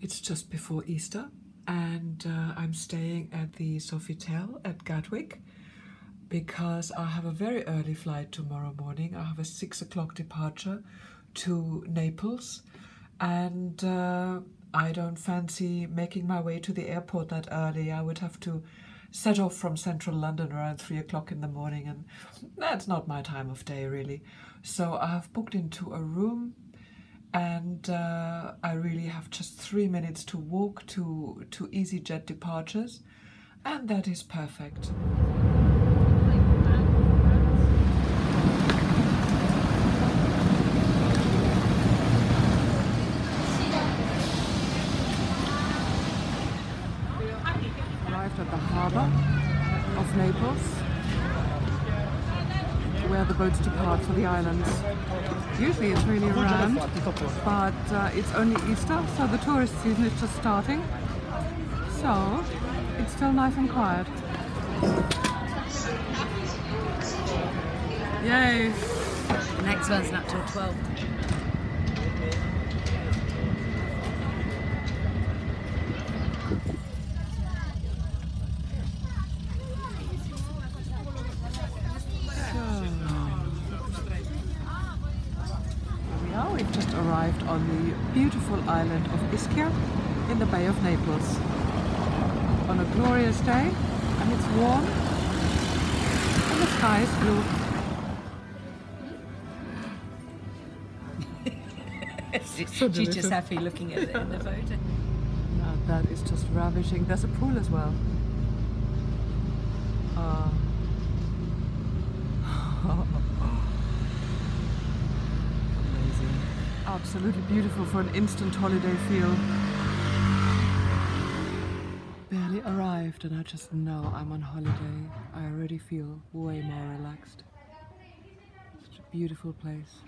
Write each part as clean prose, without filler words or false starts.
It's just before Easter, and I'm staying at the Sofitel at Gatwick because I have a very early flight tomorrow morning. I have a 6 o'clock departure to Naples, and I don't fancy making my way to the airport that early. I would have to set off from central London around 3 o'clock in the morning, and that's not my time of day really. So I have booked into a room, and I really have just 3 minutes to walk to EasyJet departures, and that is perfect. At the harbour of Naples, where the boats depart for the islands. Usually it's really rammed, but it's only Easter, so the tourist season is just starting. So it's still nice and quiet. Yay! The next one's not till 12. On the beautiful island of Ischia in the Bay of Naples on a glorious day, and it's warm and the sky is blue. So she's just happy looking at it in the photo. Now that is just ravishing. There's a pool as well. Absolutely beautiful for an instant holiday feel. Barely arrived and I just know I'm on holiday. I already feel way more relaxed. Such a beautiful place.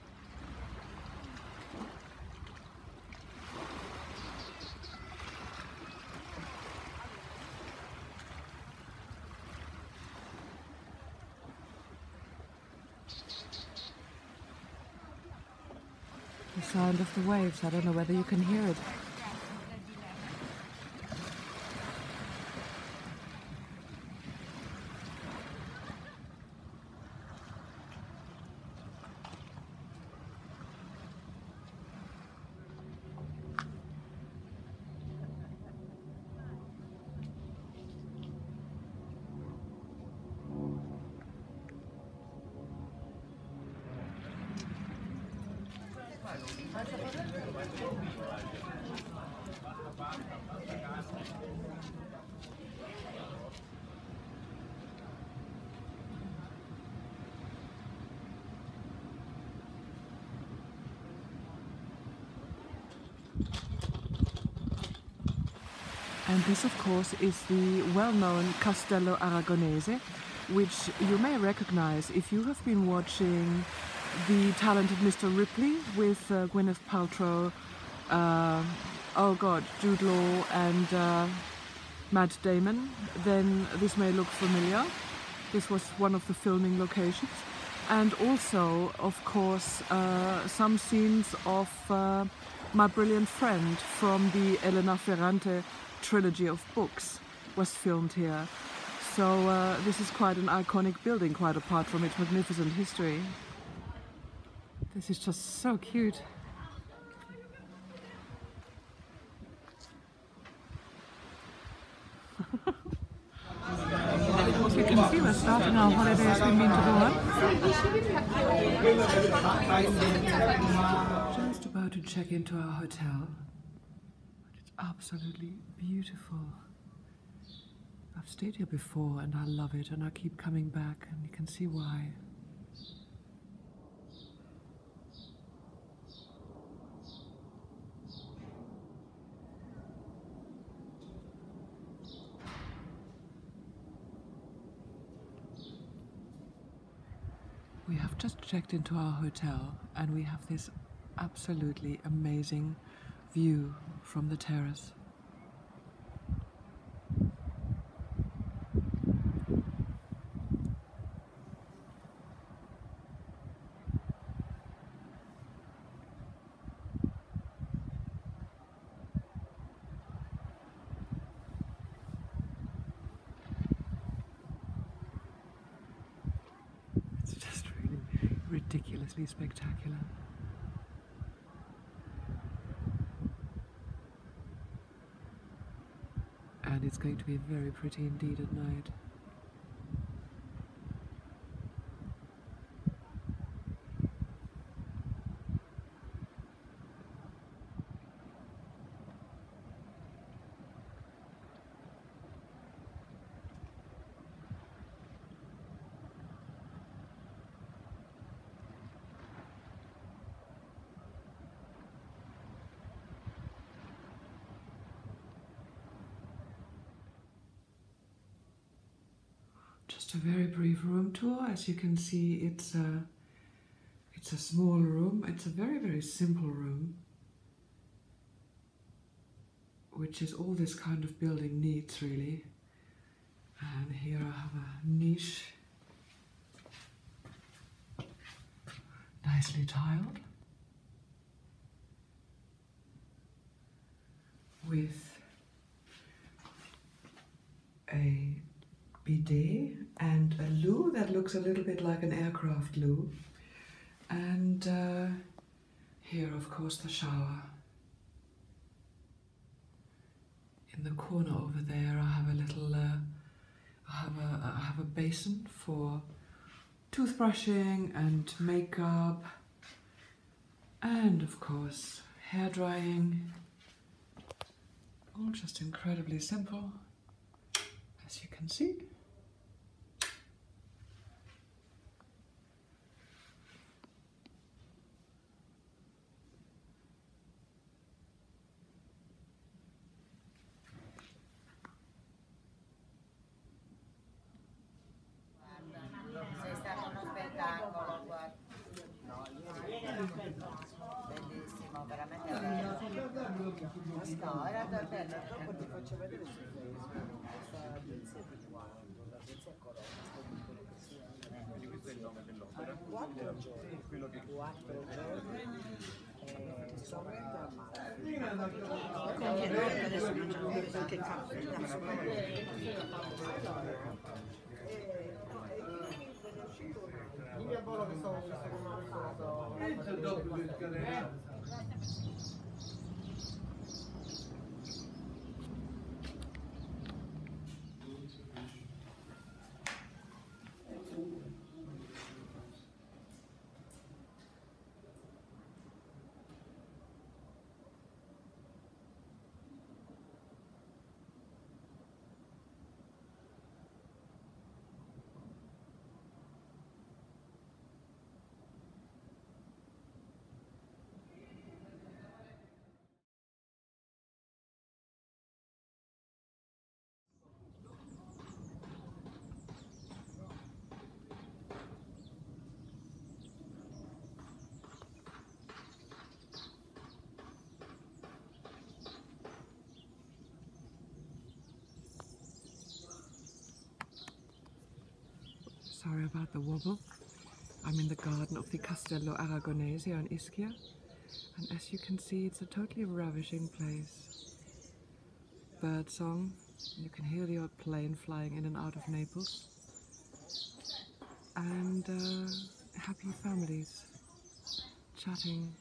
The sound of the waves, I don't know whether you can hear it. And this, of course, is the well-known Castello Aragonese, which you may recognize if you have been watching the Talented Mr. Ripley with Gwyneth Paltrow, Jude Law and Matt Damon. Then this may look familiar. This was one of the filming locations. And also, of course, some scenes of My Brilliant Friend from the Elena Ferrante trilogy of books was filmed here. So this is quite an iconic building, quite apart from its magnificent history. This is just so cute. As you can see, we're starting our holidays. We mean to go on. Just about to check into our hotel. Absolutely beautiful. I've stayed here before and I love it, and I keep coming back, and you can see why. We have just checked into our hotel and we have this absolutely amazing view from the terrace. ridiculously spectacular. And it's going to be very pretty indeed at night. Just a very brief room tour. As you can see, it's a small room. It's a very simple room, which is all this kind of building needs really. And here I have a niche, nicely tiled, with a bidet and a loo that looks a little bit like an aircraft loo, and here of course the shower. In the corner over there I have a little I have a basin for toothbrushing and makeup, and of course hair drying, all just incredibly simple, as you can see. Sorry about the wobble. I'm in the garden of the Castello Aragonese on Ischia, and as you can see, it's a totally ravishing place. Birdsong, you can hear the old plane flying in and out of Naples, and happy families chatting.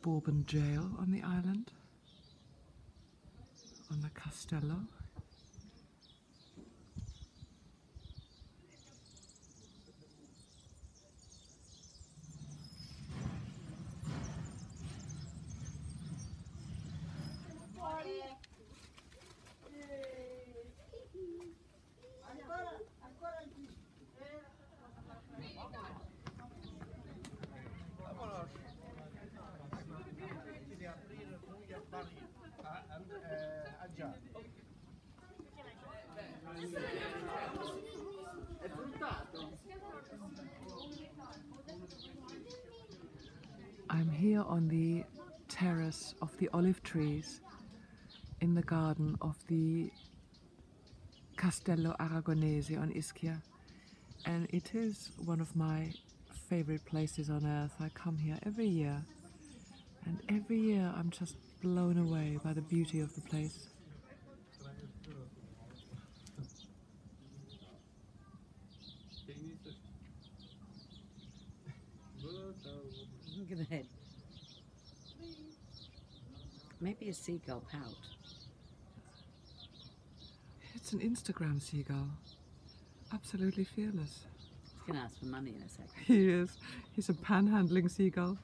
Bourbon jail on the island, on the Castello. I'm here on the terrace of the olive trees in the garden of the Castello Aragonese on Ischia, and it is one of my favorite places on earth. I come here every year, and every year I'm just blown away by the beauty of the place. Look at that. Maybe a seagull pout. It's an Instagram seagull. Absolutely fearless. He's going to ask for money in a second. He is. He's a panhandling seagull.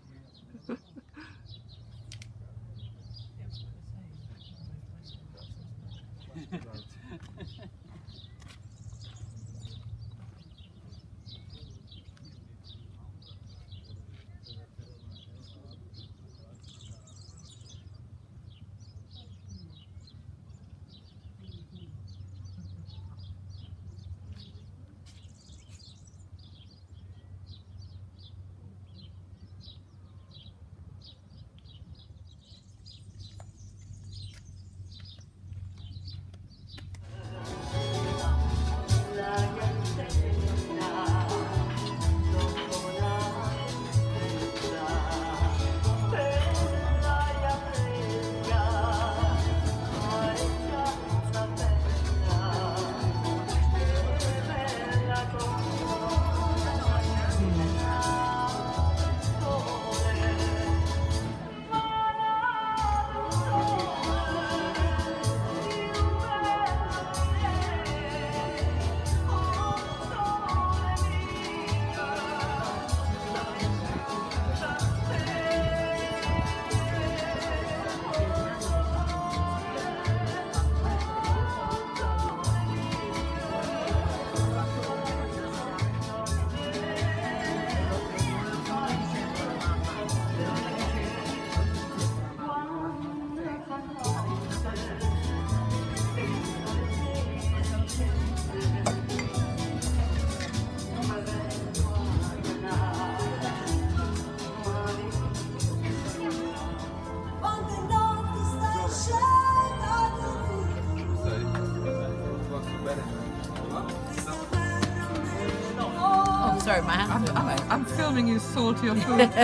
Sorry, my hands are in the way. I'm filming you salty on food. Okay.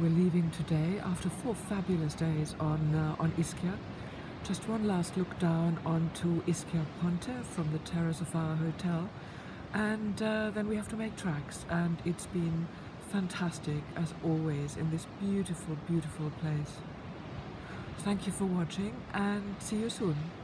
We're leaving today after 4 fabulous days on Ischia. Just one last look down onto Ischia Ponte from the terrace of our hotel, and then we have to make tracks, and it's been fantastic as always in this beautiful, beautiful place. Thank you for watching, and see you soon.